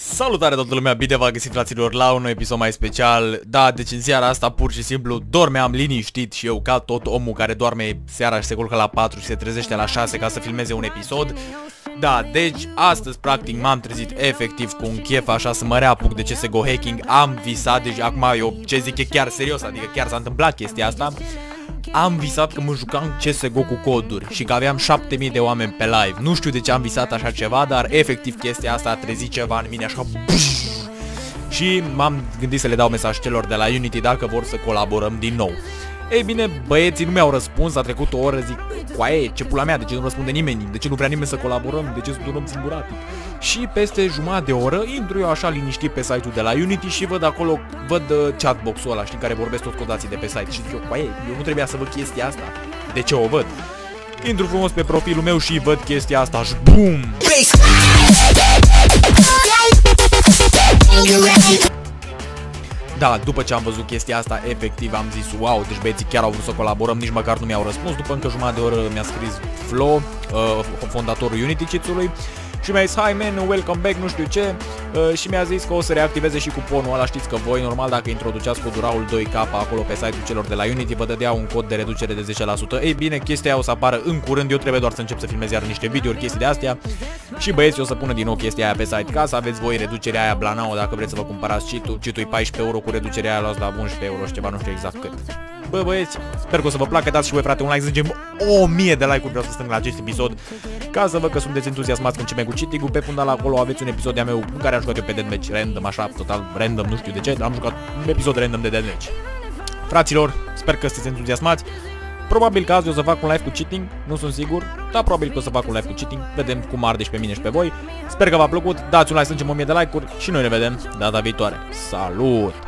Salutare toată lumea, bine v-am găsit, fraților, la un episod mai special. Da, deci în seara asta pur și simplu dormeam liniștit și eu, ca tot omul care doarme seara și se culcă la 4 și se trezește la 6 ca să filmeze un episod. Da, deci astăzi practic m-am trezit efectiv cu un chef așa să mă reapuc de CSGO hacking. Am visat, deci acum eu ce zic e chiar serios, adică chiar s-a întâmplat chestia asta. Am visat că mă jucam CSGO cu coduri și că aveam 7000 de oameni pe live. Nu știu de ce am visat așa ceva, dar efectiv chestia asta a trezit ceva în mine așa. Și m-am gândit să le dau mesaj celor de la Unity dacă vor să colaborăm din nou. Ei bine, băieții nu mi-au răspuns, a trecut o oră, zic, coaie, ce pula mea, de ce nu răspunde nimeni, de ce nu vrea nimeni să colaborăm, de ce sunt un om singuratic? Și peste jumătate de oră intru eu așa liniștit pe site-ul de la Unity și văd acolo, chatbox-ul ăla, știi, care vorbesc toți codații de pe site și zic eu, coaie, eu nu trebuia să văd chestia asta, de ce o văd? Intru frumos pe profilul meu și văd chestia asta și BOOM! Da, după ce am văzut chestia asta, efectiv am zis wow, deci băieții chiar au vrut să colaborăm, nici măcar nu mi-au răspuns. După încă jumătate de oră mi-a scris Flo, fondatorul Unityhacks.com-ului, și mi-a zis, hi man, welcome back, nu știu ce, și mi-a zis că o să reactiveze și cuponul ăla. Știți că voi, normal, dacă introduceați codul 2K acolo pe site-ul celor de la Unity, vă dădea un cod de reducere de 10%. Ei bine, chestia aia o să apară în curând, eu trebuie doar să încep să filmez iar niște videouri, chestii de astea. Și băieți, o să pună din nou chestia aia pe site ca să aveți voi reducerea aia blanao dacă vreți să vă cumpărați cheat-ul, 14 € cu reducerea aia luați la 11 € și ceva, nu știu exact cât. Bă, băieți, sper că o să vă placă, dați și voi, frate, un like, zicem 1000 de like-uri vreau să stâng la acest episod, ca să văd că sunteți entuziasmați când începem cu cheating-ul. Pe fundal acolo aveți un episod de-a meu în care am jucat eu pe deathmatch random, așa, total random, nu știu de ce, dar am jucat un episod random de deathmatch. Fraților, sper că sunteți entuziasmați. Probabil că azi o să fac un live cu cheating, nu sunt sigur, dar probabil că o să fac un live cu cheating. Vedem cum arde și pe mine și pe voi. Sper că v-a plăcut, dați un like, strângem 1000 de like-uri și noi ne vedem data viitoare. Salut!